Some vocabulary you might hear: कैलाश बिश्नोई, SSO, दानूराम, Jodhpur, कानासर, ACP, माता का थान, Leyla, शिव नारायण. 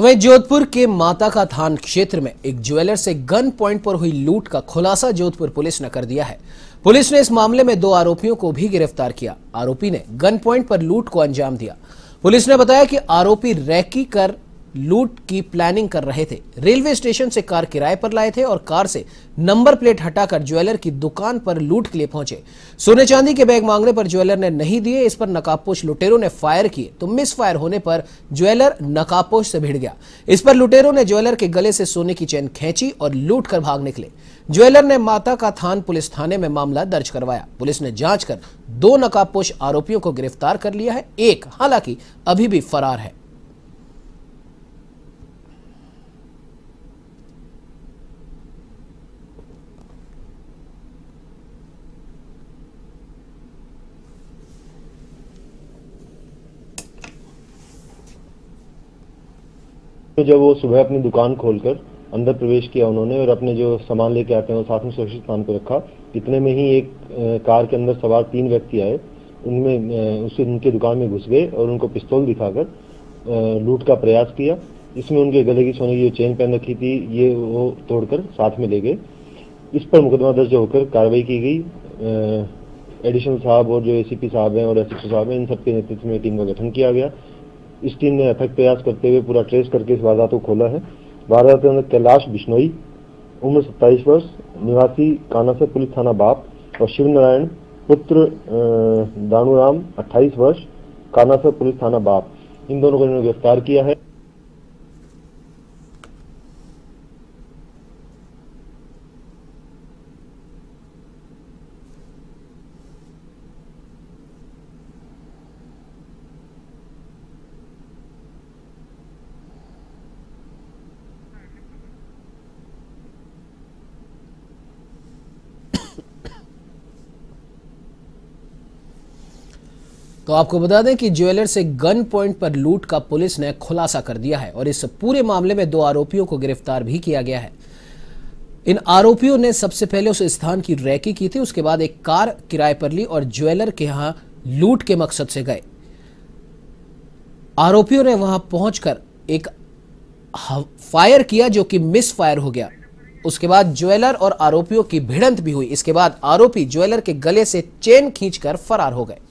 वहीं जोधपुर के माता का थान क्षेत्र में एक ज्वेलर से गन पॉइंट पर हुई लूट का खुलासा जोधपुर पुलिस ने कर दिया है। पुलिस ने इस मामले में 2 आरोपियों को भी गिरफ्तार किया। आरोपी ने गन पॉइंट पर लूट को अंजाम दिया। पुलिस ने बताया कि आरोपी रैकी कर लूट की प्लानिंग कर रहे थे। रेलवे स्टेशन से कार किराए पर लाए थे और कार से नंबर प्लेट हटाकर ज्वेलर की दुकान पर लूट के लिए पहुंचे। सोने चांदी के बैग मांगने पर ज्वेलर ने नहीं दिए। इस पर नकाबपोश लुटेरों ने फायर किए तो मिस फायर होने पर ज्वेलर नकाबपोश से भिड़ गया। इस पर लुटेरों ने ज्वेलर के गले से सोने की चेन खींची और लूट कर भाग निकले। ज्वेलर ने माता का थान पुलिस थाने में मामला दर्ज करवाया। पुलिस ने जांच कर 2 नकाबपोश आरोपियों को गिरफ्तार कर लिया है। एक हालांकि अभी भी फरार है। तो जब वो सुबह अपनी दुकान खोलकर अंदर प्रवेश किया उन्होंने और अपने जो सामान लेके आते हैं वो साथ में सुरक्षित स्थान पर रखा। इतने में ही एक कार के अंदर सवार 3 व्यक्ति आए, उनमें उनके दुकान में घुस गए और उनको पिस्तौल दिखाकर लूट का प्रयास किया। इसमें उनके गले की सोने की जो चेन पहन रखी थी ये वो तोड़कर साथ में ले गए। इस पर मुकदमा दर्ज होकर कार्रवाई की गई। एडिशनल साहब और जो ACP साहब हैं और SSO साहब हैं, इन सबके नेतृत्व में टीम का गठन किया गया। इस टीम ने अथक प्रयास करते हुए पूरा ट्रेस करके इस वारदात को खोला है। वारदात के अंदर कैलाश बिश्नोई उम्र 27 वर्ष निवासी कानासर पुलिस थाना बाप और शिव नारायण पुत्र दानूराम 28 वर्ष कानासर पुलिस थाना बाप, इन दोनों को इन्होंने गिरफ्तार किया है। तो आपको बता दें कि ज्वेलर से गन पॉइंट पर लूट का पुलिस ने खुलासा कर दिया है और इस पूरे मामले में 2 आरोपियों को गिरफ्तार भी किया गया है। इन आरोपियों ने सबसे पहले उस स्थान की रेकी की थी, उसके बाद एक कार किराए पर ली और ज्वेलर के यहां लूट के मकसद से गए। आरोपियों ने वहां पहुंचकर एक फायर किया जो कि मिस फायर हो गया। उसके बाद ज्वेलर और आरोपियों की भिड़ंत भी हुई। इसके बाद आरोपी ज्वेलर के गले से चेन खींचकर फरार हो गए।